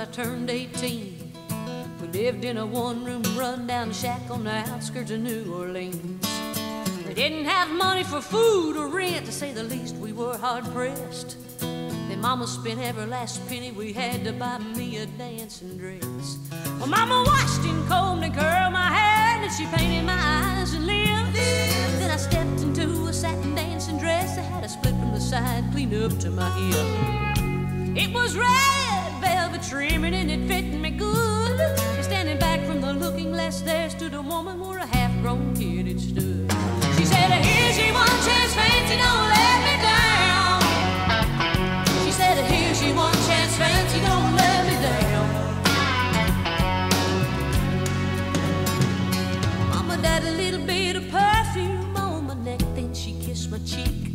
I turned 18, we lived in a one-room run-down shack on the outskirts of New Orleans. We didn't have money for food or rent, to say the least, we were hard-pressed. Then Mama spent every last penny we had to buy me a dancing dress. Well, Mama washed and combed and curled my hair, and she painted my eyes and lips. Then I stepped into a satin dancing dress that had a split from the side clean up to my hip. It was red velvet trimming and it fit me good. Standing back from the looking glass, there stood a woman where a half-grown kid had stood. She said, "Here's your one chance, fancy, don't let me down." She said, "Here's your one chance, fancy, don't let me down." Had a little bit of perfume on my neck, then she kissed my cheek,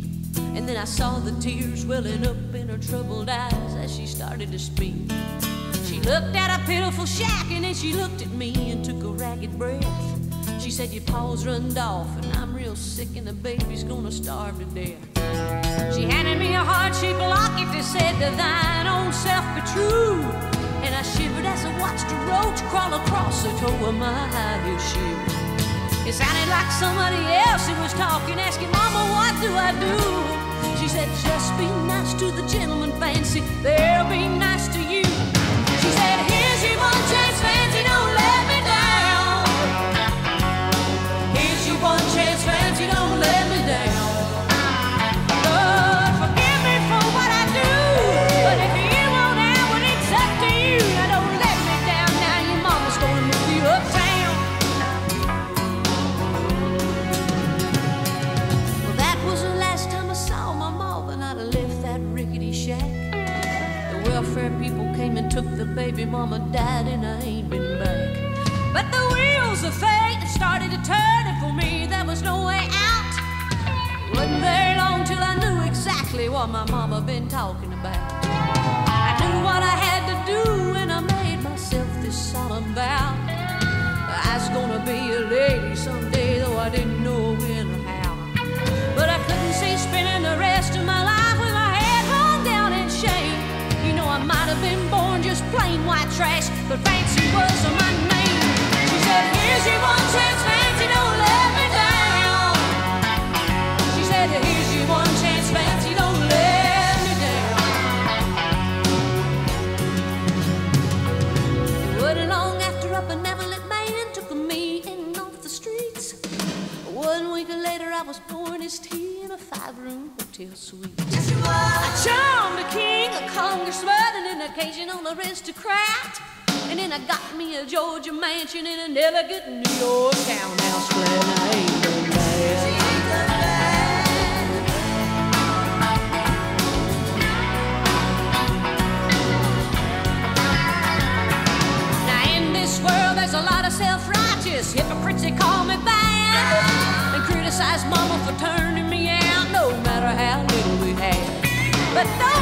and then I saw the tears welling up in her troubled eyes as she started to speak. She looked at a pitiful shack, and then she looked at me and took a ragged breath. She said, "Your pa's runned off, and I'm real sick, and the baby's gonna starve to death." She handed me a heart-shaped locket that said, "To thine own self be true," and I shivered as I watched a roach crawl across the toe of my high-heel shoe. It sounded like somebody else who was talking, asking, "Mama, what do I do?" She said, "Just be nice to the gentleman, Fancy. They'll be nice to you." She said, "Here's your one chance, Fancy, don't let me down. Here's your one chance, Fancy, don't let me down. Lord, forgive me for what I do, but if you won't have it, it's up to you. Now don't let me down, now your mama's gonna move you uptown." People came and took the baby, Mama died, and I ain't been back. But the wheels of fate had started to turn, and for me there was no way out. It wasn't very long till I knew exactly what my mama been talking about. I knew what I had to do, and I made myself this solemn vow: I was gonna be a lady someday, though I didn't know when or how. But I couldn't see spending the rest of my life with my head hung down in shame. You know, I might have been born just plain white trash, but Fancy was my name. She said, "Here's your one chance, Fancy, don't let me down." She said, "Here's your one chance, Fancy, don't let me down." It wasn't long after a benevolent man took me in off the streets. 1 week later, I was pouring his tea in a five-room hotel suite. Yes, you were. I charmed a king, a congressman, and an occasional aristocrat. And then I got me a Georgia mansion in an elegant New York townhouse. Glad I ain't done bad. Now in this world, there's a lot of self-righteous hypocrites that call me bad. And criticize Mama for turning me out, no matter how little we had. But